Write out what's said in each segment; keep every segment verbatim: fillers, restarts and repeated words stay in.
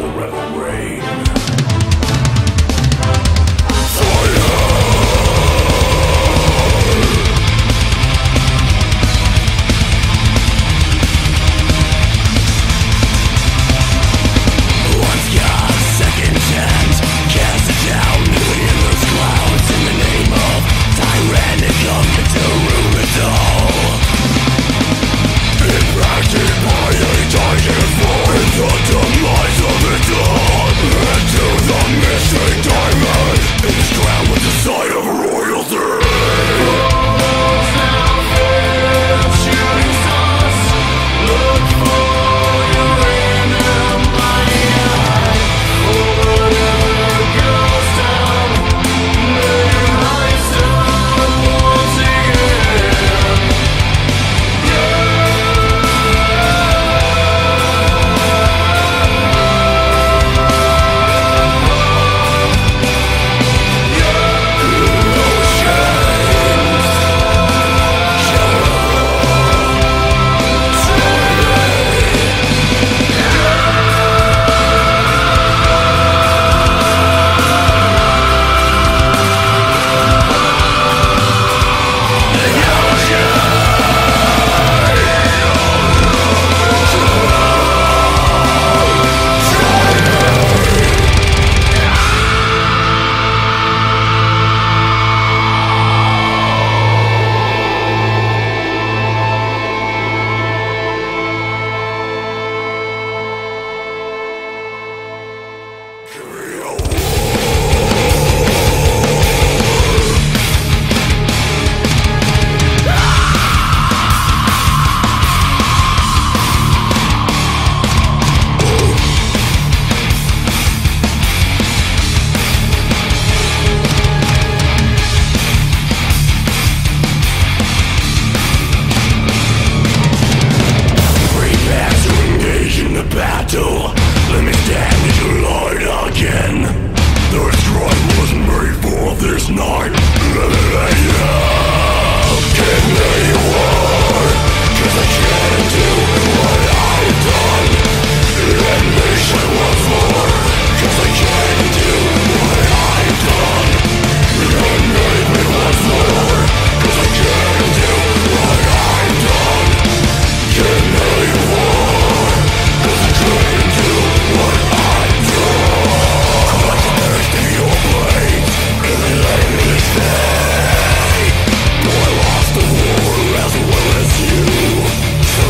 forever reign.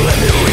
Let me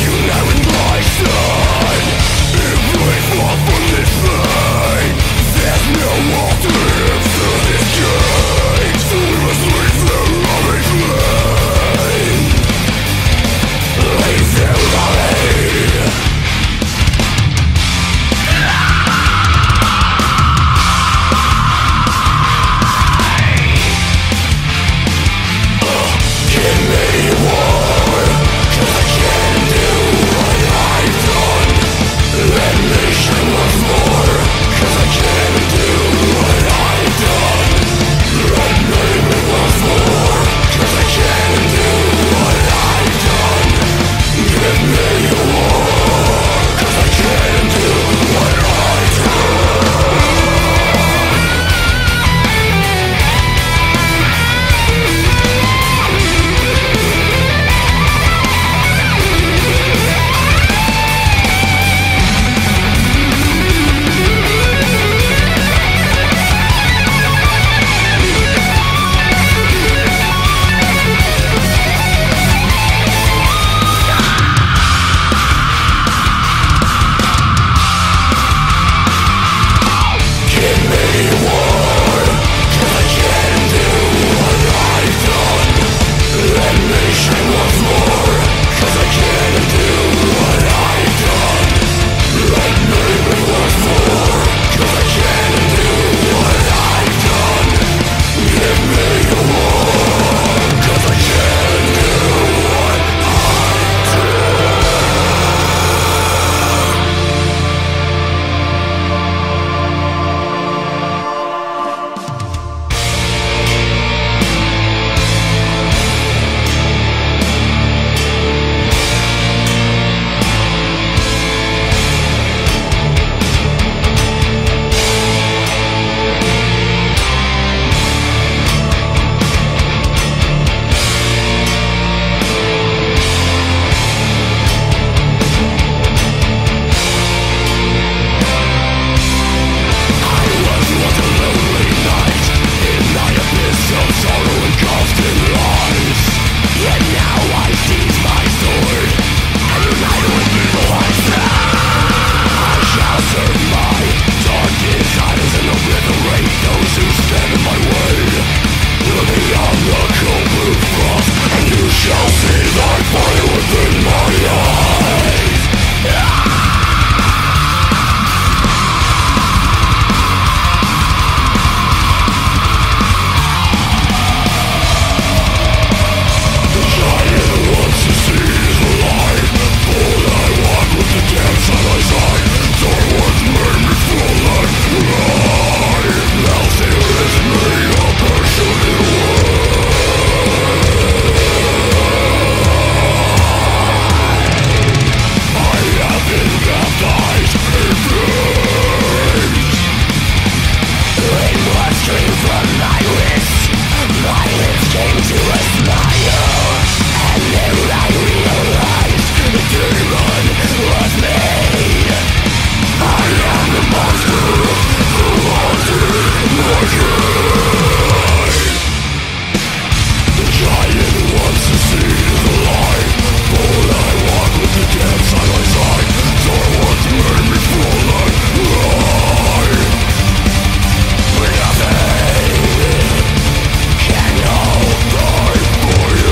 Boy.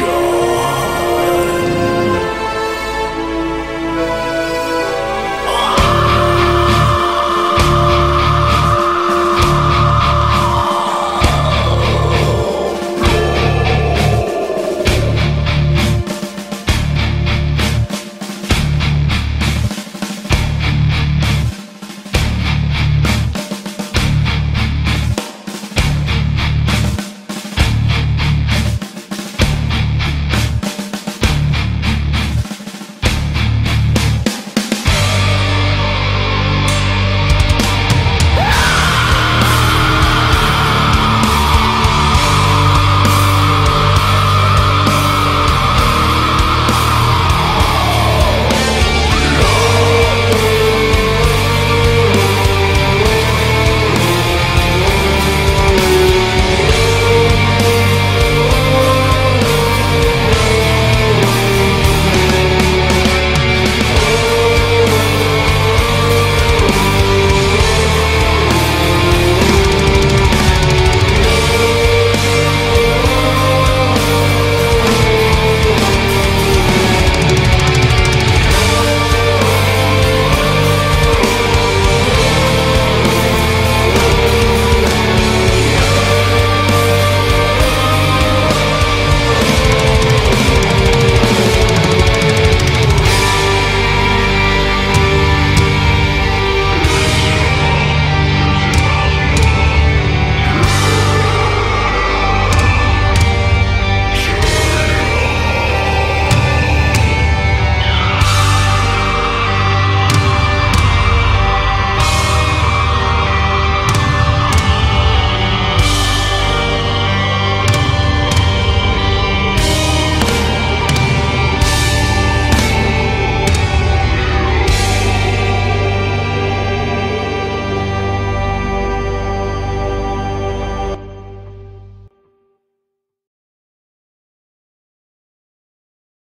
show.